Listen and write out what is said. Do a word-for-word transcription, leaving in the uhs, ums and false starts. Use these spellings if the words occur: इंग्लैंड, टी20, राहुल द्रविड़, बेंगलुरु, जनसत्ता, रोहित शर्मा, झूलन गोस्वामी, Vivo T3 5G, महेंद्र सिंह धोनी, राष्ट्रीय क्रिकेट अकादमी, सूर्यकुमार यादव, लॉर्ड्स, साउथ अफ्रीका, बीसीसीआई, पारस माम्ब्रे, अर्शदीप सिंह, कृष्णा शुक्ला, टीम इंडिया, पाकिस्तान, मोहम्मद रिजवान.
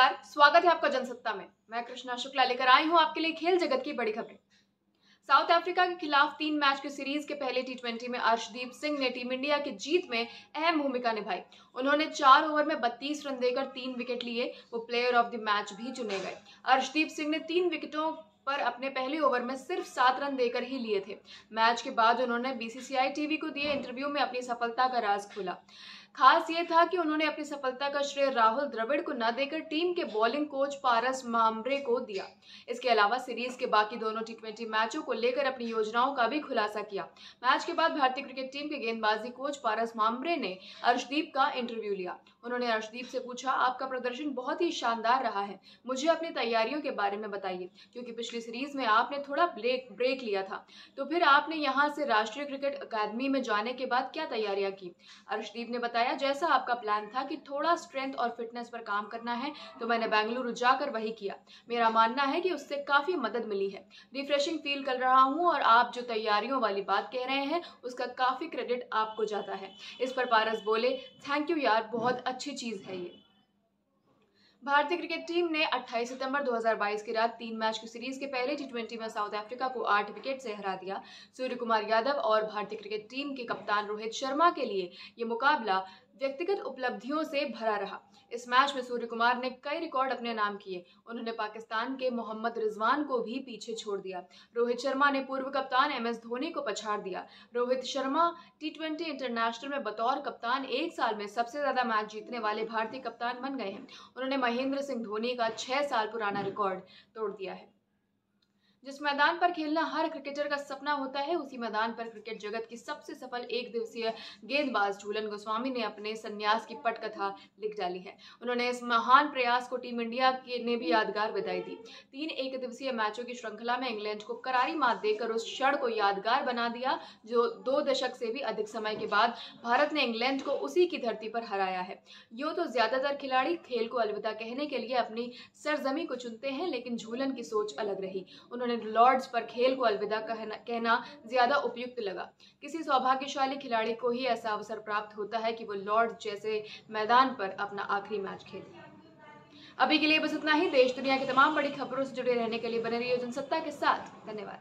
नमस्कार, स्वागत है आपका जनसत्ता में। मैं कृष्णा शुक्ला लेकर आई हूं आपके लिए खेल जगत की बड़ी खबरें। साउथ अफ्रीका के खिलाफ तीन मैच की सीरीज के पहले टी ट्वेंटी में अर्शदीप सिंह ने टीम इंडिया की जीत में अहम भूमिका निभाई। उन्होंने चार ओवर में बत्तीस रन देकर तीन विकेट लिए। वो प्लेयर ऑफ द मैच भी चुने गए। अर्शदीप सिंह ने तीन विकेटों पर अपने पहले ओवर में सिर्फ सात रन देकर ही लिए थे। मैच के बाद उन्होंने बीसीसीआई टीवी को दिए इंटरव्यू में अपनी सफलता का राज खोला। खास ये था कि उन्होंने अपनी सफलता का श्रेय राहुल द्रविड़ को न देकर टीम के बॉलिंग कोच पारस माम्ब्रे को दिया। इसके अलावा सीरीज के बाकी दोनों टी ट्वेंटी मैचों को लेकर अपनी योजनाओं का भी खुलासा किया। मैच के बाद भारतीय क्रिकेट टीम के गेंदबाजी कोच पारस माम्ब्रे ने अर्शदीप का इंटरव्यू लिया। उन्होंने अर्शदीप से पूछा, आपका प्रदर्शन बहुत ही शानदार रहा है, मुझे अपनी तैयारियों के बारे में बताइए, क्योंकि पिछली सीरीज में आपने थोड़ा ब्रेक ब्रेक लिया था, तो फिर आपने यहाँ से राष्ट्रीय क्रिकेट अकादमी में जाने के बाद क्या तैयारियां की। अर्शदीप ने बताया, जैसा आपका प्लान था कि थोड़ा स्ट्रेंथ और फिटनेस पर काम करना है, तो मैंने बेंगलुरु जाकर वही किया। मेरा मानना है कि उससे काफी मदद मिली है, रिफ्रेशिंग फील कर रहा हूँ, और आप जो तैयारियों वाली बात कह रहे हैं उसका काफी क्रेडिट आपको जाता है। इस पर पारस बोले, थैंक यू यार, बहुत अच्छी चीज है ये। भारतीय क्रिकेट टीम ने अट्ठाईस सितंबर दो हज़ार बाईस की रात तीन मैच की सीरीज के पहले टी ट्वेंटी में साउथ अफ्रीका को आठ विकेट से हरा दिया। सूर्यकुमार यादव और भारतीय क्रिकेट टीम के कप्तान रोहित शर्मा के लिए ये मुकाबला व्यक्तिगत उपलब्धियों से भरा रहा। इस मैच में सूर्यकुमार ने कई रिकॉर्ड अपने नाम किए। उन्होंने पाकिस्तान के मोहम्मद रिजवान को भी पीछे छोड़ दिया। रोहित शर्मा ने पूर्व कप्तान एम एस धोनी को पछाड़ दिया। रोहित शर्मा T twenty international में बतौर कप्तान एक साल में सबसे ज्यादा मैच जीतने वाले भारतीय कप्तान बन गए हैं। उन्होंने महेंद्र सिंह धोनी का छह साल पुराना रिकॉर्ड तोड़ दिया है। जिस मैदान पर खेलना हर क्रिकेटर का सपना होता है, उसी मैदान पर क्रिकेट जगत की सबसे सफल एक दिवसीय गेंदबाज झूलन गोस्वामी ने अपने संन्यास की पटकथा लिख डाली है। उन्होंने इस महान प्रयास को टीम इंडिया के ने भी यादगार बधाई दी। तीन एक दिवसीय मैचों की श्रृंखला में इंग्लैंड को करारी मात देकर उस क्षण को यादगार बना दिया जो दो दशक से भी अधिक समय के बाद भारत ने इंग्लैंड को उसी की धरती पर हराया है। यूँ तो ज्यादातर खिलाड़ी खेल को अलविदा कहने के लिए अपनी सरजमी को चुनते हैं, लेकिन झूलन की सोच अलग रही। उन्होंने लॉर्ड्स पर खेल को अलविदा कहना, कहना ज्यादा उपयुक्त लगा। किसी सौभाग्यशाली खिलाड़ी को ही ऐसा अवसर प्राप्त होता है कि वो लॉर्ड्स जैसे मैदान पर अपना आखिरी मैच खेले। अभी के लिए बस इतना ही। देश दुनिया की तमाम बड़ी खबरों से जुड़े रहने के लिए बने रहिए जनसत्ता के साथ। धन्यवाद।